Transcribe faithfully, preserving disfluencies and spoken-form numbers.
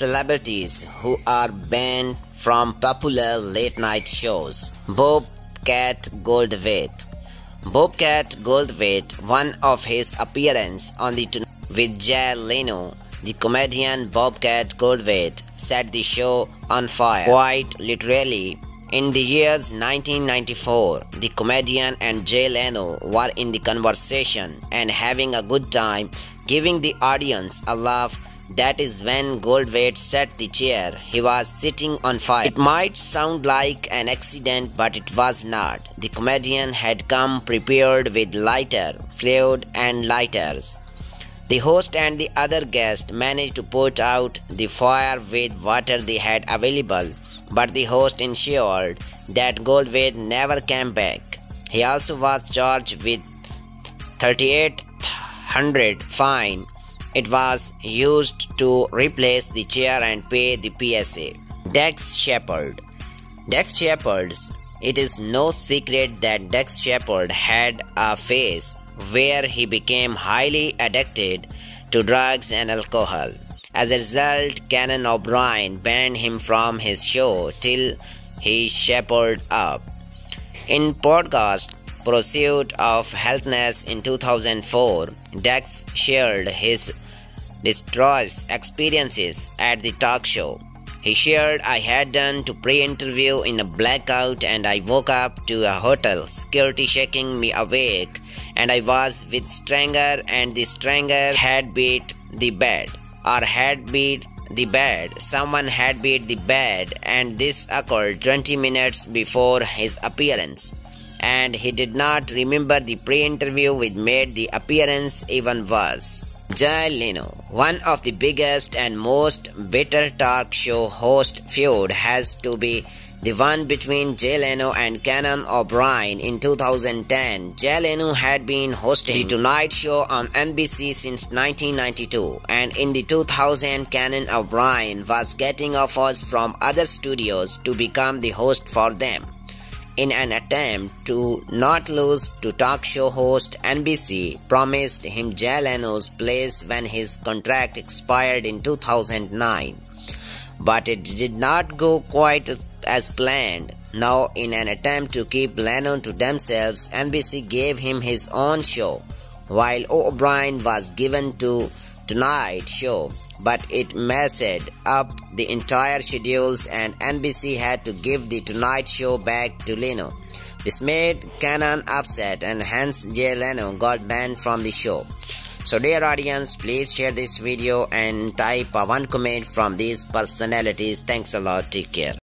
celebrities who are banned from popular late-night shows. Bobcat Goldthwait. Bobcat Goldthwait, one of his appearances on the Tonight with Jay Leno, the comedian Bobcat Goldthwait set the show on fire, quite literally. In the years nineteen ninety-four, the comedian and Jay Leno were in the conversation and having a good time, giving the audience a laugh. That is when Goldthwait set the chair he was sitting on fire. It might sound like an accident, but it was not. The comedian had come prepared with lighter, fluid and lighters. The host and the other guest managed to put out the fire with water they had available, but the host ensured that Goldthwait never came back. He also was charged with three thousand eight hundred dollars fine. It was used to replace the chair and pay the P S A. Dax Shepard. Dax Shepard's. It is no secret that Dax Shepard had a phase where he became highly addicted to drugs and alcohol. As a result, Conan O'Brien banned him from his show till he shepherded up. In podcast Pursuit of Healthness in two thousand four, Dax shared his distress experiences at the talk show. He shared, "I had done a pre-interview in a blackout and I woke up to a hotel, security shaking me awake, and I was with stranger and the stranger had beat the bed. Or had beat the bed. Someone had beat the bed, and this occurred twenty minutes before his appearance. And he did not remember the pre-interview, which made the appearance even worse." Jay Leno. One of the biggest and most bitter talk show host feud has to be the one between Jay Leno and Conan O'Brien in two thousand ten. Jay Leno had been hosting The Tonight Show on N B C since nineteen ninety-two, and in the two thousand, Conan O'Brien was getting offers from other studios to become the host for them. In an attempt to not lose to talk show host, N B C promised him Jay Leno's place when his contract expired in two thousand nine. But it did not go quite as planned. Now, in an attempt to keep Leno to themselves, N B C gave him his own show, while O'Brien was given to Tonight Show. But it messed up the entire schedules and N B C had to give the Tonight Show back to Leno. This made Conan upset and hence Jay Leno got banned from the show. So dear audience, please share this video and type one comment from these personalities. Thanks a lot. Take care.